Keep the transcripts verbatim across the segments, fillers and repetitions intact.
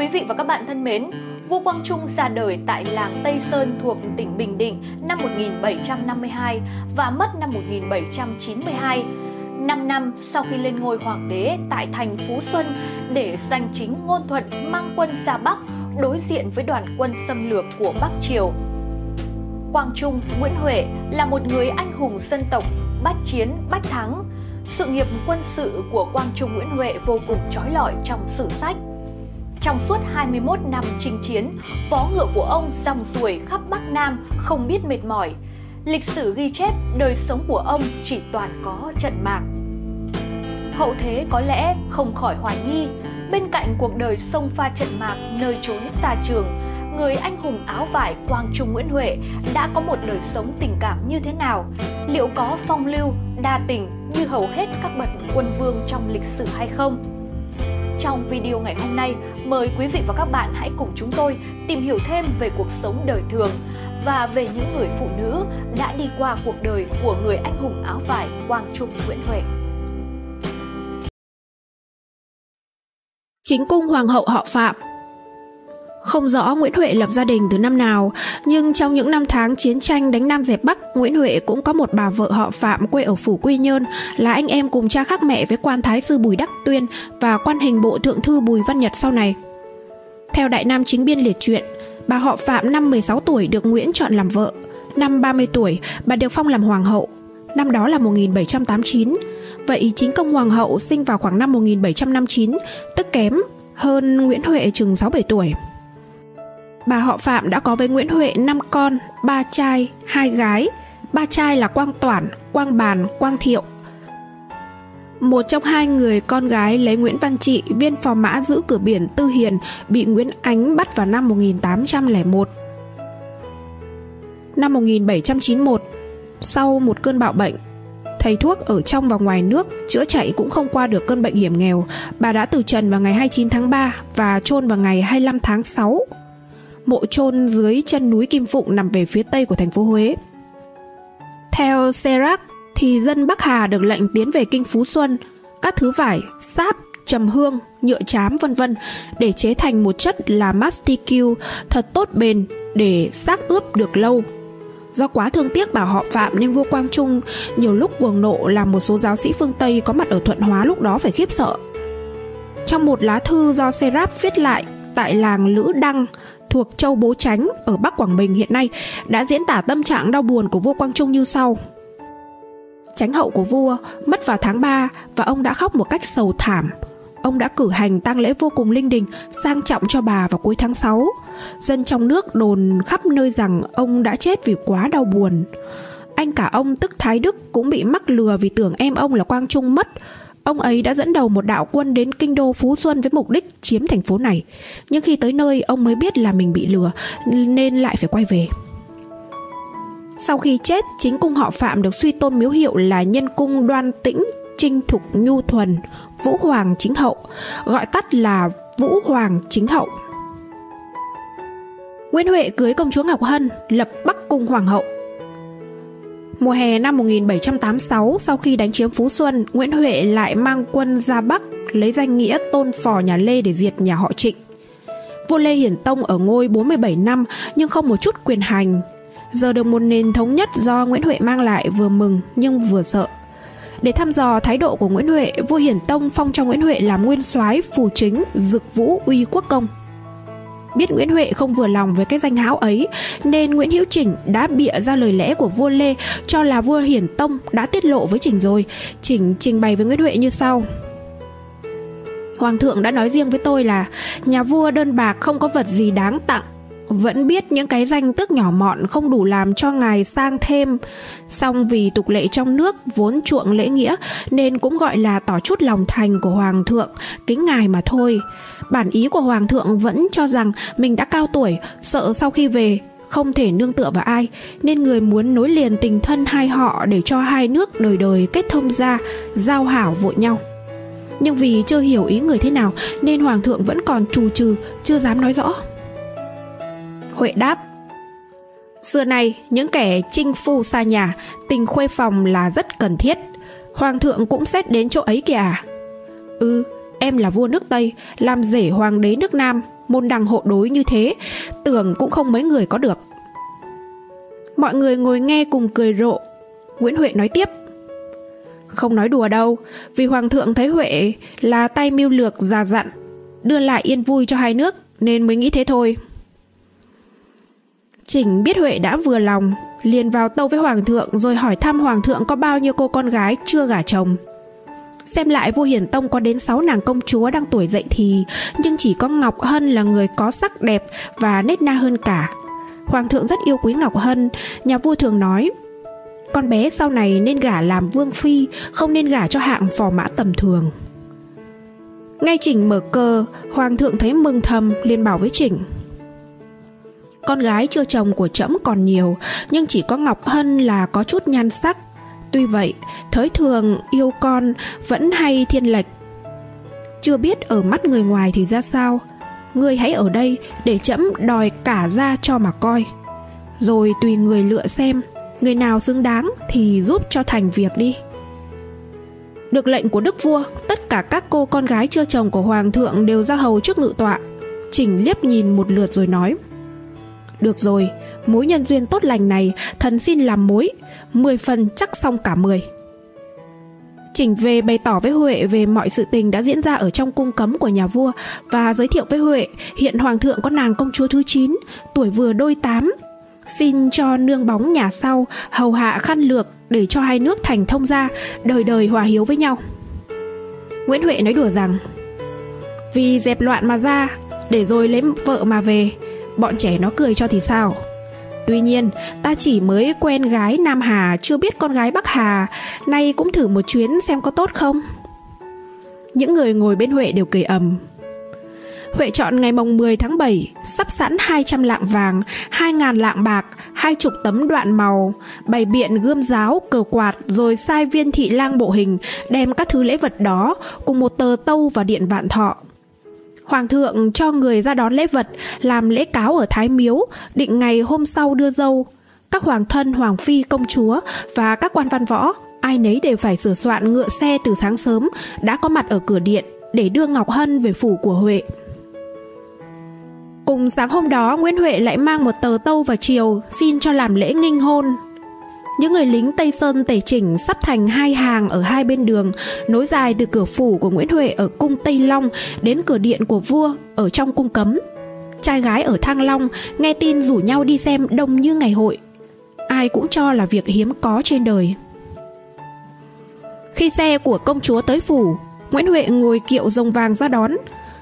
quý vị và các bạn thân mến, vua Quang Trung ra đời tại làng Tây Sơn thuộc tỉnh Bình Định năm một nghìn bảy trăm năm mươi hai và mất năm một nghìn bảy trăm chín mươi hai, năm năm sau khi lên ngôi hoàng đế tại thành Phú Xuân để giành chính ngôn thuận mang quân ra Bắc đối diện với đoàn quân xâm lược của Bắc Triều. Quang Trung, Nguyễn Huệ là một người anh hùng dân tộc, bách chiến, bách thắng. Sự nghiệp quân sự của Quang Trung, Nguyễn Huệ vô cùng trói lọi trong sử sách. Trong suốt hai mươi mốt năm chinh chiến, vó ngựa của ông rong ruổi khắp Bắc Nam không biết mệt mỏi. Lịch sử ghi chép đời sống của ông chỉ toàn có trận mạc. Hậu thế có lẽ không khỏi hoài nghi, bên cạnh cuộc đời sông pha trận mạc nơi chốn xa trường, người anh hùng áo vải Quang Trung, Nguyễn Huệ đã có một đời sống tình cảm như thế nào? Liệu có phong lưu, đa tình như hầu hết các bậc quân vương trong lịch sử hay không? Trong video ngày hôm nay, mời quý vị và các bạn hãy cùng chúng tôi tìm hiểu thêm về cuộc sống đời thường và về những người phụ nữ đã đi qua cuộc đời của người anh hùng áo vải Quang Trung, Nguyễn Huệ. Chính cung hoàng hậu họ Phạm. Không rõ Nguyễn Huệ lập gia đình từ năm nào, nhưng trong những năm tháng chiến tranh đánh Nam dẹp Bắc, Nguyễn Huệ cũng có một bà vợ họ Phạm quê ở phủ Quy Nhơn, là anh em cùng cha khác mẹ với quan thái sư Bùi Đắc Tuyên và quan hình bộ thượng thư Bùi Văn Nhật sau này. Theo Đại Nam Chính Biên liệt truyện, bà họ Phạm năm mười sáu tuổi được Nguyễn chọn làm vợ, năm ba mươi tuổi bà được phong làm hoàng hậu, năm đó là một nghìn bảy trăm tám mươi chín. Vậy chính công hoàng hậu sinh vào khoảng năm một nghìn bảy trăm năm mươi chín, tức kém hơn Nguyễn Huệ chừng sáu bảy tuổi. Bà họ Phạm đã có với Nguyễn Huệ năm con, ba trai, hai gái. Ba trai là Quang Toản, Quang Bàn, Quang Thiệu. Một trong hai người con gái lấy Nguyễn Văn Trị, viên phò mã giữ cửa biển Tư Hiền, bị Nguyễn Ánh bắt vào năm một nghìn tám trăm lẻ một. Năm một nghìn bảy trăm chín mươi mốt, sau một cơn bạo bệnh, thầy thuốc ở trong và ngoài nước chữa chạy cũng không qua được cơn bệnh hiểm nghèo. Bà đã từ trần vào ngày hai mươi chín tháng ba và chôn vào ngày hai mươi lăm tháng sáu. Mộ chôn dưới chân núi Kim Phụng nằm về phía tây của thành phố Huế. Theo Serac thì dân Bắc Hà được lệnh tiến về kinh Phú Xuân, các thứ vải, sáp, trầm hương, nhựa trám vân vân để chế thành một chất là masticule thật tốt bền để xác ướp được lâu. Do quá thương tiếc bà họ Phạm nên vua Quang Trung nhiều lúc cuồng nộ làm một số giáo sĩ phương Tây có mặt ở Thuận Hóa lúc đó phải khiếp sợ. Trong một lá thư do Serac viết lại tại làng Lữ Đăng thuộc châu Bố Chánh ở Bắc Quảng Bình hiện nay đã diễn tả tâm trạng đau buồn của vua Quang Trung như sau. Chánh hậu của vua mất vào tháng ba và ông đã khóc một cách sầu thảm. Ông đã cử hành tang lễ vô cùng linh đình, sang trọng cho bà vào cuối tháng sáu. Dân trong nước đồn khắp nơi rằng ông đã chết vì quá đau buồn. Anh cả ông tức Thái Đức cũng bị mắc lừa vì tưởng em ông là Quang Trung mất. Ông ấy đã dẫn đầu một đạo quân đến kinh đô Phú Xuân với mục đích chiếm thành phố này. Nhưng khi tới nơi, ông mới biết là mình bị lừa nên lại phải quay về. Sau khi chết, chính cung họ Phạm được suy tôn miếu hiệu là Nhân cung Đoan Tĩnh Trinh Thục Nhu Thuần Vũ Hoàng Chính Hậu, gọi tắt là Vũ Hoàng Chính Hậu. Nguyễn Huệ cưới công chúa Ngọc Hân, lập Bắc Cung Hoàng hậu. Mùa hè năm một nghìn bảy trăm tám mươi sáu, sau khi đánh chiếm Phú Xuân, Nguyễn Huệ lại mang quân ra Bắc lấy danh nghĩa tôn phò nhà Lê để diệt nhà họ Trịnh. Vua Lê Hiển Tông ở ngôi bốn mươi bảy năm nhưng không một chút quyền hành. Giờ được một nền thống nhất do Nguyễn Huệ mang lại vừa mừng nhưng vừa sợ. Để thăm dò thái độ của Nguyễn Huệ, vua Hiển Tông phong cho Nguyễn Huệ làm nguyên soái phù chính Dực Vũ Uy Quốc Công. Biết Nguyễn Huệ không vừa lòng với cái danh hão ấy nên Nguyễn Hữu Chỉnh đã bịa ra lời lẽ của vua Lê cho là vua Hiển Tông đã tiết lộ với Chỉnh rồi. Chỉnh trình bày với Nguyễn Huệ như sau. Hoàng thượng đã nói riêng với tôi là nhà vua đơn bạc không có vật gì đáng tặng, vẫn biết những cái danh tước nhỏ mọn không đủ làm cho ngài sang thêm. Song vì tục lệ trong nước vốn chuộng lễ nghĩa nên cũng gọi là tỏ chút lòng thành của hoàng thượng, kính ngài mà thôi. Bản ý của hoàng thượng vẫn cho rằng mình đã cao tuổi, sợ sau khi về không thể nương tựa vào ai, nên người muốn nối liền tình thân hai họ để cho hai nước đời đời kết thông ra, giao hảo vội nhau. Nhưng vì chưa hiểu ý người thế nào nên hoàng thượng vẫn còn trù trừ, chưa dám nói rõ. Huệ đáp, xưa nay những kẻ chinh phu xa nhà, tình khuê phòng là rất cần thiết. Hoàng thượng cũng xét đến chỗ ấy kìa. Ừ, em là vua nước Tây, làm rể hoàng đế nước Nam, môn đăng hộ đối như thế, tưởng cũng không mấy người có được. Mọi người ngồi nghe cùng cười rộ. Nguyễn Huệ nói tiếp: không nói đùa đâu, vì hoàng thượng thấy Huệ là tay mưu lược già dặn, đưa lại yên vui cho hai nước nên mới nghĩ thế thôi. Chỉnh biết Huệ đã vừa lòng, liền vào tâu với hoàng thượng rồi hỏi thăm hoàng thượng có bao nhiêu cô con gái chưa gả chồng. Xem lại vua Hiển Tông có đến sáu nàng công chúa đang tuổi dậy thì, nhưng chỉ có Ngọc Hân là người có sắc đẹp và nết na hơn cả. Hoàng thượng rất yêu quý Ngọc Hân, nhà vua thường nói: con bé sau này nên gả làm vương phi, không nên gả cho hạng phò mã tầm thường. Ngay Chỉnh mở cờ, hoàng thượng thấy mừng thầm liền bảo với Chỉnh: con gái chưa chồng của trẫm còn nhiều, nhưng chỉ có Ngọc Hân là có chút nhan sắc. Tuy vậy, thới thường yêu con vẫn hay thiên lệch. Chưa biết ở mắt người ngoài thì ra sao, ngươi hãy ở đây để trẫm đòi cả ra cho mà coi. Rồi tùy người lựa xem, người nào xứng đáng thì giúp cho thành việc đi. Được lệnh của đức vua, tất cả các cô con gái chưa chồng của hoàng thượng đều ra hầu trước ngự tọa. Chỉnh liếc nhìn một lượt rồi nói: được rồi, mối nhân duyên tốt lành này thần xin làm mối, mười phần chắc xong cả mười. Chỉnh về bày tỏ với Huệ về mọi sự tình đã diễn ra ở trong cung cấm của nhà vua, và giới thiệu với Huệ hiện hoàng thượng có nàng công chúa thứ chín, tuổi vừa đôi tám, xin cho nương bóng nhà sau hầu hạ khăn lược để cho hai nước thành thông gia, đời đời hòa hiếu với nhau. Nguyễn Huệ nói đùa rằng: vì dẹp loạn mà ra, để rồi lấy vợ mà về, bọn trẻ nó cười cho thì sao. Tuy nhiên, ta chỉ mới quen gái Nam Hà, chưa biết con gái Bắc Hà, nay cũng thử một chuyến xem có tốt không. Những người ngồi bên Huệ đều cười ầm. Huệ chọn ngày mồng mười tháng bảy, sắp sẵn hai trăm lạng vàng, hai nghìn lạng bạc, hai chục tấm đoạn màu, bày biện gươm giáo, cờ quạt, rồi sai viên thị lang bộ hình đem các thứ lễ vật đó cùng một tờ tâu vào điện Vạn Thọ. Hoàng thượng cho người ra đón lễ vật, làm lễ cáo ở Thái Miếu, định ngày hôm sau đưa dâu. Các hoàng thân, hoàng phi, công chúa và các quan văn võ, ai nấy đều phải sửa soạn ngựa xe từ sáng sớm, đã có mặt ở cửa điện để đưa Ngọc Hân về phủ của Huệ. Cùng sáng hôm đó, Nguyễn Huệ lại mang một tờ tâu vào chiều xin cho làm lễ nghinh hôn. Những người lính Tây Sơn tể Chỉnh sắp thành hai hàng ở hai bên đường, nối dài từ cửa phủ của Nguyễn Huệ ở cung Tây Long đến cửa điện của vua ở trong cung cấm. Trai gái ở Thăng Long nghe tin rủ nhau đi xem đông như ngày hội. Ai cũng cho là việc hiếm có trên đời. Khi xe của công chúa tới phủ, Nguyễn Huệ ngồi kiệu rồng vàng ra đón.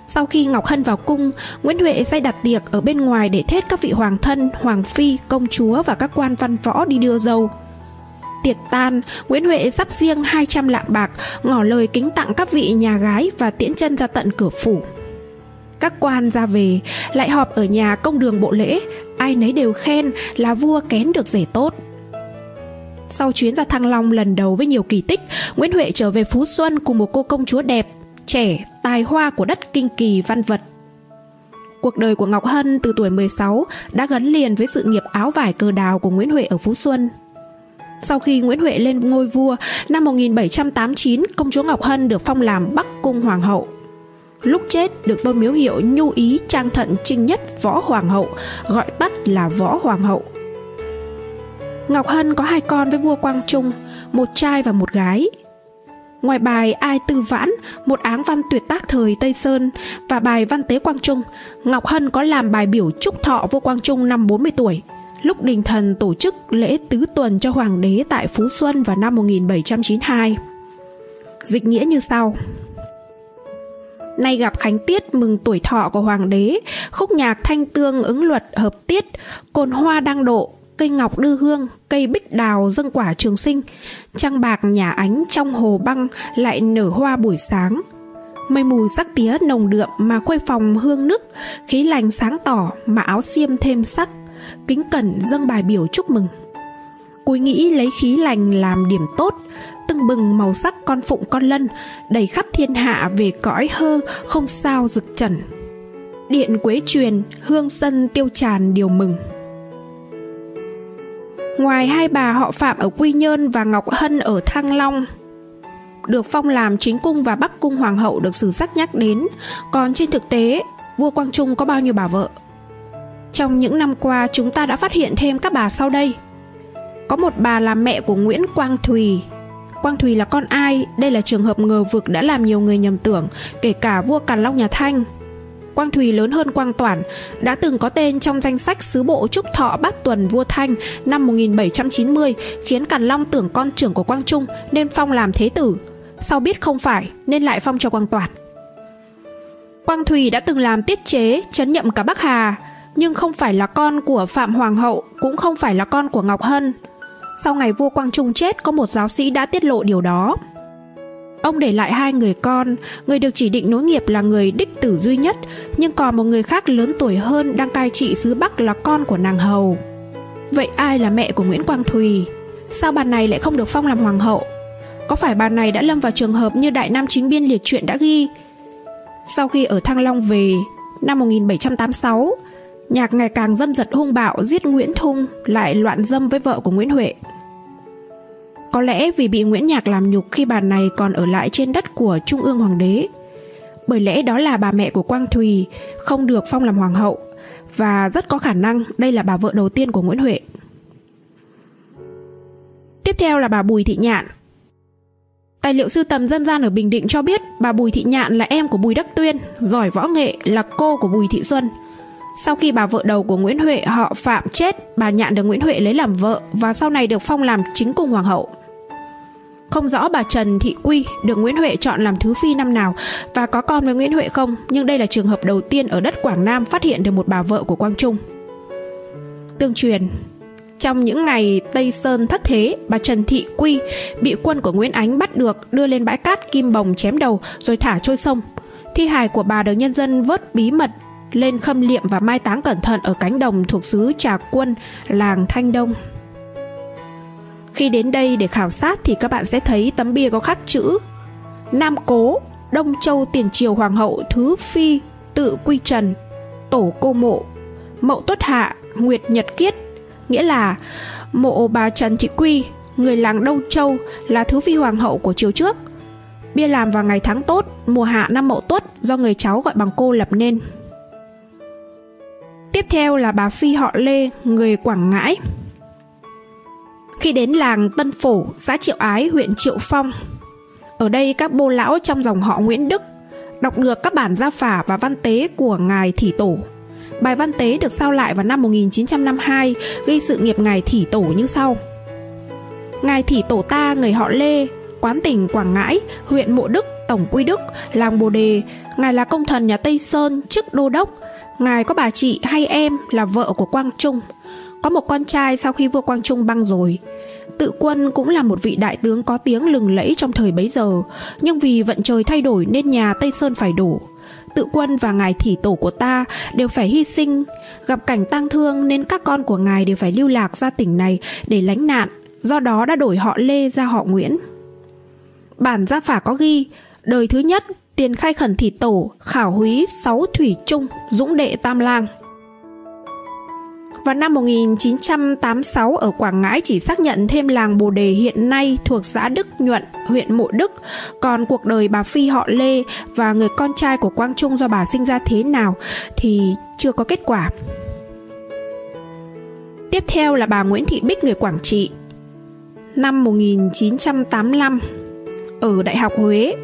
Sau khi Ngọc Hân vào cung, Nguyễn Huệ sai đặt tiệc ở bên ngoài để thết các vị hoàng thân, hoàng phi, công chúa và các quan văn võ đi đưa dâu. Tiệc tan, Nguyễn Huệ sắp riêng hai trăm lạng bạc, ngỏ lời kính tặng các vị nhà gái và tiễn chân ra tận cửa phủ. Các quan ra về, lại họp ở nhà công đường bộ lễ, ai nấy đều khen là vua kén được rể tốt. Sau chuyến ra Thăng Long lần đầu với nhiều kỳ tích, Nguyễn Huệ trở về Phú Xuân cùng một cô công chúa đẹp, trẻ, tài hoa của đất kinh kỳ văn vật. Cuộc đời của Ngọc Hân từ tuổi mười sáu đã gắn liền với sự nghiệp áo vải cờ đào của Nguyễn Huệ ở Phú Xuân. Sau khi Nguyễn Huệ lên ngôi vua, năm một nghìn bảy trăm tám mươi chín, công chúa Ngọc Hân được phong làm Bắc Cung Hoàng hậu. Lúc chết được tôn miếu hiệu Nhu Ý Trang Thận Trinh Nhất Võ Hoàng hậu, gọi tắt là Võ Hoàng hậu. Ngọc Hân có hai con với vua Quang Trung, một trai và một gái. Ngoài bài Ai Tư Vãn, một áng văn tuyệt tác thời Tây Sơn, và bài Văn Tế Quang Trung, Ngọc Hân có làm bài biểu chúc thọ vua Quang Trung năm bốn mươi tuổi, lúc đình thần tổ chức lễ tứ tuần cho hoàng đế tại Phú Xuân vào năm một nghìn bảy trăm chín mươi hai. Dịch nghĩa như sau: nay gặp khánh tiết mừng tuổi thọ của hoàng đế, khúc nhạc thanh tương ứng luật hợp tiết, cồn hoa đang độ, cây ngọc đưa hương, cây bích đào dâng quả trường sinh, trăng bạc nhà Ánh trong hồ băng lại nở hoa buổi sáng, mây mù sắc tía nồng đượm mà khuê phòng hương nức, khí lành sáng tỏ mà áo xiêm thêm sắc, kính cẩn dâng bài biểu chúc mừng. Cúi nghĩ lấy khí lành làm điểm tốt, tưng bừng màu sắc con phụng con lân, đầy khắp thiên hạ về cõi hơ không sao rực trần. Điện quế truyền, hương sân tiêu tràn điều mừng. Ngoài hai bà họ Phạm ở Quy Nhơn và Ngọc Hân ở Thăng Long, được phong làm Chính cung và Bắc cung hoàng hậu được sử sách nhắc đến, còn trên thực tế vua Quang Trung có bao nhiêu bà vợ? Trong những năm qua chúng ta đã phát hiện thêm các bà sau đây. Có một bà là mẹ của Nguyễn Quang Thùy. Quang Thùy là con ai? Đây là trường hợp ngờ vực đã làm nhiều người nhầm tưởng, kể cả vua Càn Long nhà Thanh. Quang Thùy lớn hơn Quang Toản, đã từng có tên trong danh sách sứ bộ Trúc Thọ Bát Tuần vua Thanh năm một nghìn bảy trăm chín mươi, khiến Càn Long tưởng con trưởng của Quang Trung nên phong làm thế tử. Sau biết không phải nên lại phong cho Quang Toản. Quang Thùy đã từng làm tiết chế, trấn nhậm cả Bắc Hà, nhưng không phải là con của Phạm Hoàng hậu, cũng không phải là con của Ngọc Hân. Sau ngày vua Quang Trung chết, có một giáo sĩ đã tiết lộ điều đó. Ông để lại hai người con, người được chỉ định nối nghiệp là người đích tử duy nhất, nhưng còn một người khác lớn tuổi hơn đang cai trị xứ Bắc là con của nàng hầu. Vậy ai là mẹ của Nguyễn Quang Thùy? Sao bà này lại không được phong làm hoàng hậu? Có phải bà này đã lâm vào trường hợp như Đại Nam Chính Biên Liệt Truyện đã ghi? Sau khi ở Thăng Long về, năm một nghìn bảy trăm tám mươi sáu, Nhạc ngày càng dâm dật hung bạo, giết Nguyễn Thung, lại loạn dâm với vợ của Nguyễn Huệ. Có lẽ vì bị Nguyễn Nhạc làm nhục khi bà này còn ở lại trên đất của Trung ương Hoàng đế, bởi lẽ đó là bà mẹ của Quang Thùy không được phong làm hoàng hậu, và rất có khả năng đây là bà vợ đầu tiên của Nguyễn Huệ. Tiếp theo là bà Bùi Thị Nhạn. Tài liệu sưu tầm dân gian ở Bình Định cho biết bà Bùi Thị Nhạn là em của Bùi Đắc Tuyên, giỏi võ nghệ, là cô của Bùi Thị Xuân. Sau khi bà vợ đầu của Nguyễn Huệ họ Phạm chết, bà Nhạn được Nguyễn Huệ lấy làm vợ và sau này được phong làm Chính cung hoàng hậu. Không rõ bà Trần Thị Quy được Nguyễn Huệ chọn làm thứ phi năm nào và có con với Nguyễn Huệ không, nhưng đây là trường hợp đầu tiên ở đất Quảng Nam phát hiện được một bà vợ của Quang Trung. Tương truyền, trong những ngày Tây Sơn thất thế, bà Trần Thị Quy bị quân của Nguyễn Ánh bắt được, đưa lên bãi cát Kim Bồng chém đầu rồi thả trôi sông. Thi hài của bà được nhân dân vớt bí mật lên khâm liệm và mai táng cẩn thận ở cánh đồng thuộc xứ Trà Quân, làng Thanh Đông. Khi đến đây để khảo sát thì các bạn sẽ thấy tấm bia có khắc chữ Nam Cố, Đông Châu tiền triều hoàng hậu thứ phi Tự Quy Trần, tổ cô mộ Mậu Tuất Hạ, Nguyệt Nhật Kiết, nghĩa là mộ bà Trần Thị Quy, người làng Đông Châu, là thứ phi hoàng hậu của triều trước. Bia làm vào ngày tháng tốt mùa hạ năm Mậu Tuất do người cháu gọi bằng cô lập nên. Tiếp theo là bà phi họ Lê, người Quảng Ngãi. Khi đến làng Tân Phổ, xã Triệu Ái, huyện Triệu Phong, ở đây các bô lão trong dòng họ Nguyễn Đức đọc được các bản gia phả và văn tế của ngài Thỉ Tổ. Bài văn tế được sao lại vào năm một nghìn chín trăm năm mươi hai, ghi sự nghiệp ngài Thỉ Tổ như sau: Ngài Thỉ Tổ ta, người họ Lê, quán tỉnh Quảng Ngãi, huyện Mộ Đức, tổng Quy Đức, làng Bồ Đề. Ngài là công thần nhà Tây Sơn, chức đô đốc. Ngài có bà chị hay em là vợ của Quang Trung, có một con trai sau khi vua Quang Trung băng rồi. Tự Quân cũng là một vị đại tướng có tiếng lừng lẫy trong thời bấy giờ, nhưng vì vận trời thay đổi nên nhà Tây Sơn phải đổ. Tự Quân và ngài Thỉ Tổ của ta đều phải hy sinh, gặp cảnh tang thương nên các con của ngài đều phải lưu lạc ra tỉnh này để lánh nạn, do đó đã đổi họ Lê ra họ Nguyễn. Bản gia phả có ghi đời thứ nhất Tiền Khai Khẩn Thỉ Tổ, khảo húy Sáu Thủy Trung, dũng đệ Tam Lang. Vào năm một nghìn chín trăm tám mươi sáu ở Quảng Ngãi chỉ xác nhận thêm làng Bồ Đề hiện nay thuộc xã Đức Nhuận, huyện Mộ Đức, còn cuộc đời bà phi họ Lê và người con trai của Quang Trung do bà sinh ra thế nào thì chưa có kết quả. Tiếp theo là bà Nguyễn Thị Bích, người Quảng Trị. Năm một nghìn chín trăm tám mươi lăm, ở Đại học Huế,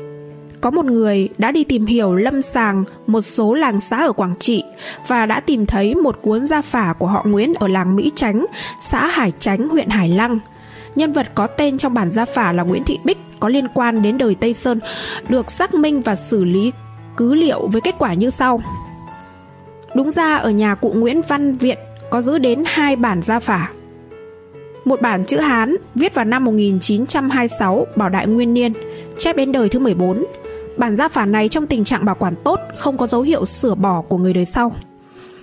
có một người đã đi tìm hiểu lâm sàng một số làng xã ở Quảng Trị và đã tìm thấy một cuốn gia phả của họ Nguyễn ở làng Mỹ Chánh, xã Hải Chánh, huyện Hải Lăng. Nhân vật có tên trong bản gia phả là Nguyễn Thị Bích có liên quan đến đời Tây Sơn, được xác minh và xử lý cứ liệu với kết quả như sau. Đúng ra ở nhà cụ Nguyễn Văn Viện có giữ đến hai bản gia phả. Một bản chữ Hán viết vào năm một nghìn chín trăm hai mươi sáu, bảo đại nguyên niên, chép đến đời thứ mười bốn. Bản gia phả này trong tình trạng bảo quản tốt, không có dấu hiệu sửa bỏ của người đời sau.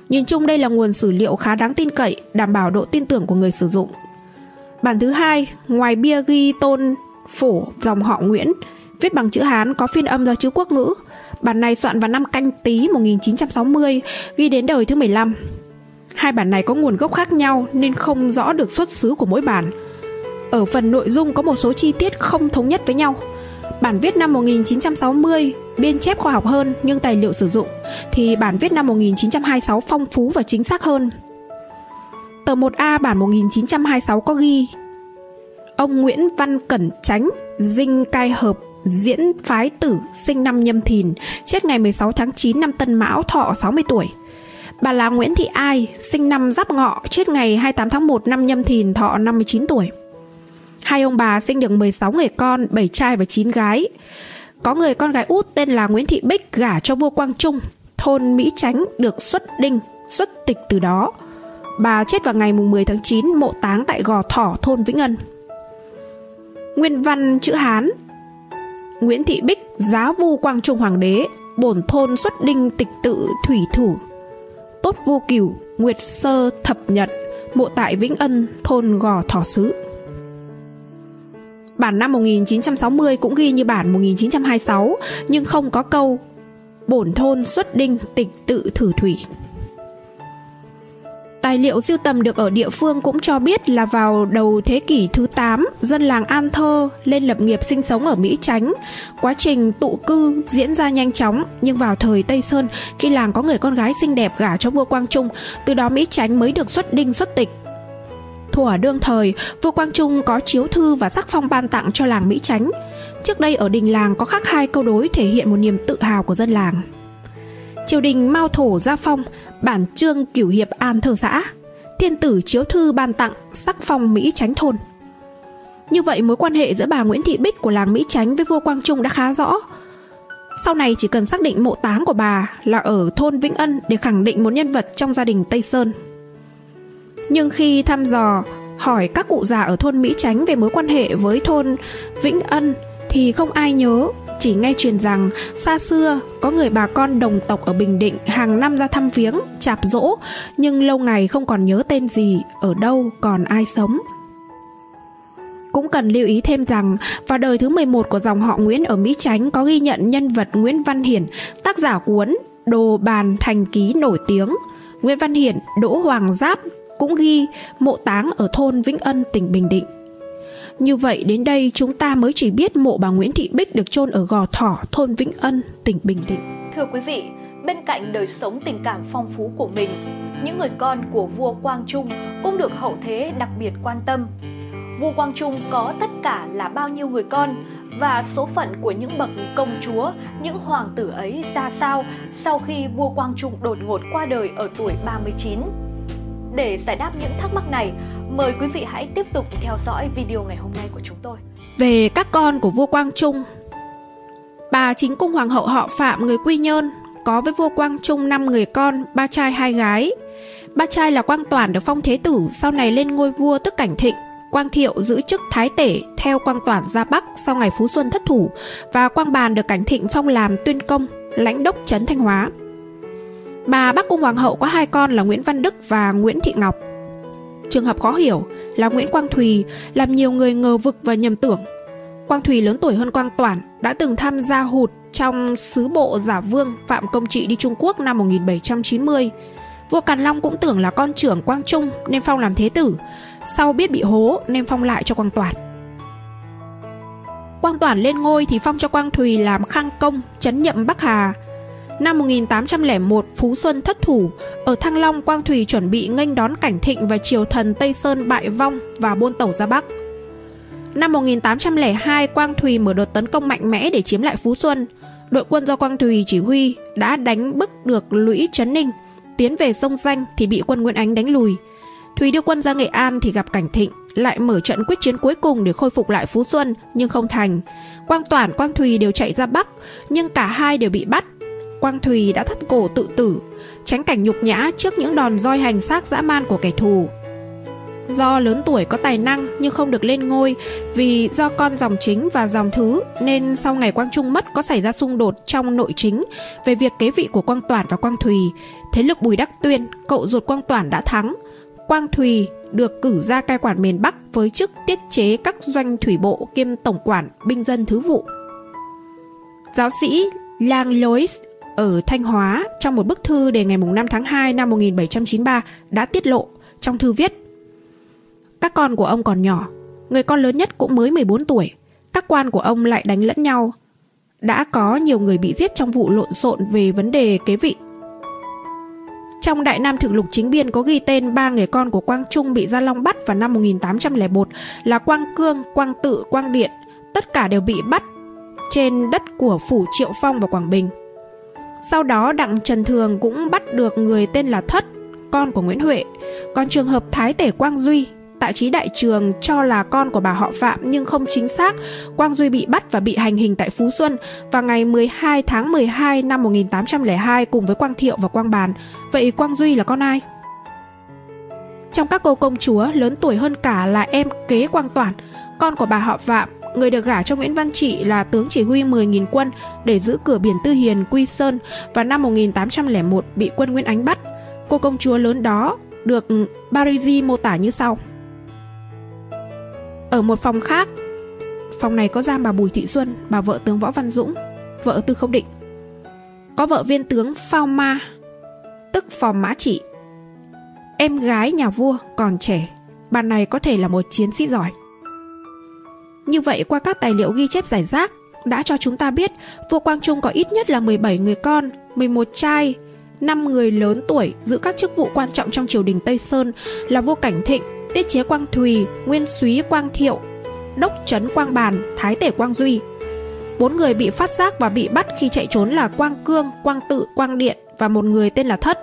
Nhìn chung đây là nguồn sử liệu khá đáng tin cậy, đảm bảo độ tin tưởng của người sử dụng. Bản thứ hai, ngoài bia ghi tôn Phổ dòng họ Nguyễn, viết bằng chữ Hán có phiên âm do chữ Quốc ngữ. Bản này soạn vào năm Canh Tý một nghìn chín trăm sáu mươi, ghi đến đời thứ mười lăm. Hai bản này có nguồn gốc khác nhau nên không rõ được xuất xứ của mỗi bản. Ở phần nội dung có một số chi tiết không thống nhất với nhau. Bản viết năm một nghìn chín trăm sáu mươi biên chép khoa học hơn, nhưng tài liệu sử dụng thì bản viết năm một nghìn chín trăm hai mươi sáu phong phú và chính xác hơn. Tờ một A bản một nghìn chín trăm hai mươi sáu có ghi: ông Nguyễn Văn Cẩn Chánh, dinh Cai Hợp, diễn phái tử, sinh năm Nhâm Thìn, chết ngày mười sáu tháng chín năm Tân Mão, thọ sáu mươi tuổi. Bà là Nguyễn Thị Ai, sinh năm Giáp Ngọ, chết ngày hai mươi tám tháng một năm Nhâm Thìn, thọ năm mươi chín tuổi. Hai ông bà sinh được mười sáu người con, bảy trai và chín gái. Có người con gái út tên là Nguyễn Thị Bích gả cho vua Quang Trung, thôn Mỹ Chánh, được xuất đinh, xuất tịch từ đó. Bà chết vào ngày mười tháng chín, mộ táng tại Gò Thỏ, thôn Vĩnh Ân. Nguyên văn chữ Hán: Nguyễn Thị Bích giá vu Quang Trung hoàng đế, bổn thôn xuất đinh tịch tự thủy thủ, tốt vô cửu, nguyệt sơ thập nhật, mộ tại Vĩnh Ân, thôn Gò Thỏ xứ. Bản năm một nghìn chín trăm sáu mươi cũng ghi như bản một nghìn chín trăm hai mươi sáu, nhưng không có câu bổn thôn xuất đinh tịch tự thử thủy. Tài liệu sưu tầm được ở địa phương cũng cho biết là vào đầu thế kỷ thứ tám, dân làng An Thơ lên lập nghiệp sinh sống ở Mỹ Chánh. Quá trình tụ cư diễn ra nhanh chóng, nhưng vào thời Tây Sơn, khi làng có người con gái xinh đẹp gả cho vua Quang Trung, từ đó Mỹ Chánh mới được xuất đinh xuất tịch. Thuở đương thời, vua Quang Trung có chiếu thư và sắc phong ban tặng cho làng Mỹ Chánh. Trước đây ở đình làng có khắc hai câu đối thể hiện một niềm tự hào của dân làng. Triều đình Mao Thổ gia phong bản chương cửu hiệp An Thơ xã, thiên tử chiếu thư ban tặng sắc phong Mỹ Chánh thôn. Như vậy mối quan hệ giữa bà Nguyễn Thị Bích của làng Mỹ Chánh với vua Quang Trung đã khá rõ. Sau này chỉ cần xác định mộ táng của bà là ở thôn Vĩnh Ân để khẳng định một nhân vật trong gia đình Tây Sơn. Nhưng khi thăm dò hỏi các cụ già ở thôn Mỹ Chánh về mối quan hệ với thôn Vĩnh Ân thì không ai nhớ, chỉ nghe truyền rằng xa xưa có người bà con đồng tộc ở Bình Định hàng năm ra thăm viếng, chạp dỗ, nhưng lâu ngày không còn nhớ tên gì, ở đâu, còn ai sống. Cũng cần lưu ý thêm rằng vào đời thứ mười một của dòng họ Nguyễn ở Mỹ Chánh có ghi nhận nhân vật Nguyễn Văn Hiển, tác giả cuốn Đồ Bàn Thành Ký nổi tiếng. Nguyễn Văn Hiển, Đỗ Hoàng Giáp cũng ghi mộ táng ở thôn Vĩnh Ân, tỉnh Bình Định. Như vậy đến đây chúng ta mới chỉ biết mộ bà Nguyễn Thị Bích được chôn ở Gò Thỏ, thôn Vĩnh Ân, tỉnh Bình Định. Thưa quý vị, bên cạnh đời sống tình cảm phong phú của mình, những người con của vua Quang Trung cũng được hậu thế đặc biệt quan tâm. Vua Quang Trung có tất cả là bao nhiêu người con và số phận của những bậc công chúa, những hoàng tử ấy ra sao sau khi vua Quang Trung đột ngột qua đời ở tuổi ba mươi chín? Để giải đáp những thắc mắc này, mời quý vị hãy tiếp tục theo dõi video ngày hôm nay của chúng tôi. Về các con của vua Quang Trung, bà Chính Cung hoàng hậu họ Phạm, người Quy Nhơn, có với vua Quang Trung năm người con, ba trai hai gái. Ba trai là Quang Toản được phong thế tử, sau này lên ngôi vua tức Cảnh Thịnh. Quang Thiệu giữ chức Thái Tể, theo Quang Toản ra Bắc sau ngày Phú Xuân thất thủ. Và Quang Bàn được Cảnh Thịnh phong làm Tuyên Công, lãnh đốc trấn Thanh Hóa. Bà Bắc Cung hoàng hậu có hai con là Nguyễn Văn Đức và Nguyễn Thị Ngọc. Trường hợp khó hiểu là Nguyễn Quang Thùy làm nhiều người ngờ vực và nhầm tưởng. Quang Thùy lớn tuổi hơn Quang Toản, đã từng tham gia hụt trong sứ bộ giả vương Phạm Công Trị đi Trung Quốc năm một nghìn bảy trăm chín mươi. Vua Càn Long cũng tưởng là con trưởng Quang Trung nên phong làm thế tử, sau biết bị hố nên phong lại cho Quang Toản. Quang Toản lên ngôi thì phong cho Quang Thùy làm Khang Công, trấn nhậm Bắc Hà. Năm một nghìn tám trăm lẻ một, Phú Xuân thất thủ, ở Thăng Long Quang Thùy chuẩn bị nghênh đón Cảnh Thịnh và triều thần Tây Sơn bại vong và buôn tẩu ra Bắc. Năm một nghìn tám trăm lẻ hai, Quang Thùy mở đợt tấn công mạnh mẽ để chiếm lại Phú Xuân. Đội quân do Quang Thùy chỉ huy đã đánh bức được lũy Trấn Ninh, tiến về sông Danh thì bị quân Nguyễn Ánh đánh lùi. Thùy đưa quân ra Nghệ An thì gặp Cảnh Thịnh, lại mở trận quyết chiến cuối cùng để khôi phục lại Phú Xuân nhưng không thành. Quang Toản, Quang Thùy đều chạy ra Bắc nhưng cả hai đều bị bắt. Quang Thùy đã thắt cổ tự tử, tránh cảnh nhục nhã trước những đòn roi hành xác dã man của kẻ thù. Do lớn tuổi có tài năng nhưng không được lên ngôi vì do con dòng chính và dòng thứ, nên sau ngày Quang Trung mất có xảy ra xung đột trong nội chính về việc kế vị của Quang Toản và Quang Thùy. Thế lực Bùi Đắc Tuyên, cậu ruột Quang Toản đã thắng. Quang Thùy được cử ra cai quản miền Bắc với chức tiết chế các doanh thủy bộ kiêm tổng quản binh dân thứ vụ. Giáo sĩ Lang Lois ở Thanh Hóa trong một bức thư đề ngày năm tháng hai năm một nghìn bảy trăm chín mươi ba đã tiết lộ, trong thư viết: các con của ông còn nhỏ, người con lớn nhất cũng mới mười bốn tuổi, các quan của ông lại đánh lẫn nhau. Đã có nhiều người bị giết trong vụ lộn xộn về vấn đề kế vị. Trong Đại Nam Thực Lục Chính Biên có ghi tên ba người con của Quang Trung bị Gia Long bắt vào năm một nghìn tám trăm lẻ một là Quang Cương, Quang Tự, Quang Điện. Tất cả đều bị bắt trên đất của Phủ Triệu Phong và Quảng Bình. Sau đó Đặng Trần Thường cũng bắt được người tên là Thất, con của Nguyễn Huệ. Còn trường hợp Thái Tể Quang Duy, Tạ Chí Đại Trường cho là con của bà họ Phạm nhưng không chính xác. Quang Duy bị bắt và bị hành hình tại Phú Xuân vào ngày mười hai tháng mười hai năm một nghìn tám trăm lẻ hai cùng với Quang Thiệu và Quang Bàn. Vậy Quang Duy là con ai? Trong các cô công chúa, lớn tuổi hơn cả là em kế Quang Toản, con của bà họ Phạm, người được gả cho Nguyễn Văn Trị là tướng chỉ huy mười nghìn quân để giữ cửa biển Tư Hiền, Quy Sơn và năm một nghìn tám trăm lẻ một bị quân Nguyễn Ánh bắt. Cô công chúa lớn đó được Parisi mô tả như sau. Ở một phòng khác, phòng này có giam bà Bùi Thị Xuân, bà vợ tướng Võ Văn Dũng, vợ Tư Không Định. Có vợ viên tướng Phao Ma, tức Phò Mã Trị, em gái nhà vua còn trẻ, bà này có thể là một chiến sĩ giỏi. Như vậy qua các tài liệu ghi chép giải rác đã cho chúng ta biết vua Quang Trung có ít nhất là mười bảy người con, mười một trai, năm người lớn tuổi giữ các chức vụ quan trọng trong triều đình Tây Sơn là vua Cảnh Thịnh, tiết chế Quang Thùy, nguyên súy Quang Thiệu, đốc trấn Quang Bàn, thái tể Quang Duy. Bốn người bị phát giác và bị bắt khi chạy trốn là Quang Cương, Quang Tự, Quang Điện và một người tên là Thất.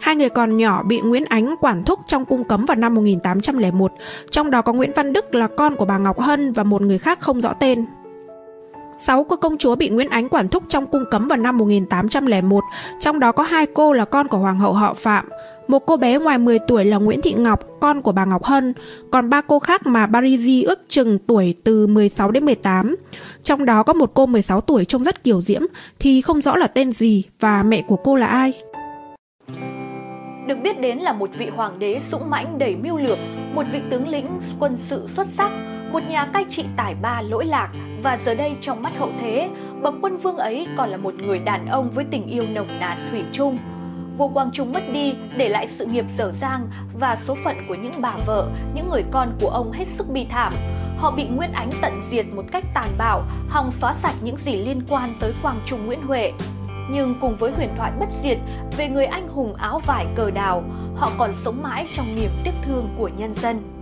Hai người còn nhỏ bị Nguyễn Ánh quản thúc trong cung cấm vào năm một nghìn tám trăm lẻ một, trong đó có Nguyễn Văn Đức là con của bà Ngọc Hân và một người khác không rõ tên. Sáu cô công chúa bị Nguyễn Ánh quản thúc trong cung cấm vào năm một nghìn tám trăm lẻ một, trong đó có hai cô là con của hoàng hậu họ Phạm. Một cô bé ngoài mười tuổi là Nguyễn Thị Ngọc, con của bà Ngọc Hân, còn ba cô khác mà Parisi ước chừng tuổi từ mười sáu đến mười tám. Trong đó có một cô mười sáu tuổi trông rất kiều diễm, thì không rõ là tên gì và mẹ của cô là ai. Được biết đến là một vị hoàng đế dũng mãnh đầy mưu lược, một vị tướng lĩnh quân sự xuất sắc, một nhà cai trị tài ba lỗi lạc và giờ đây trong mắt hậu thế, bậc quân vương ấy còn là một người đàn ông với tình yêu nồng nàn thủy chung. Vua Quang Trung mất đi để lại sự nghiệp dở dang và số phận của những bà vợ, những người con của ông hết sức bi thảm. Họ bị Nguyễn Ánh tận diệt một cách tàn bạo, hòng xóa sạch những gì liên quan tới Quang Trung Nguyễn Huệ. Nhưng cùng với huyền thoại bất diệt về người anh hùng áo vải cờ đào, họ còn sống mãi trong niềm tiếc thương của nhân dân.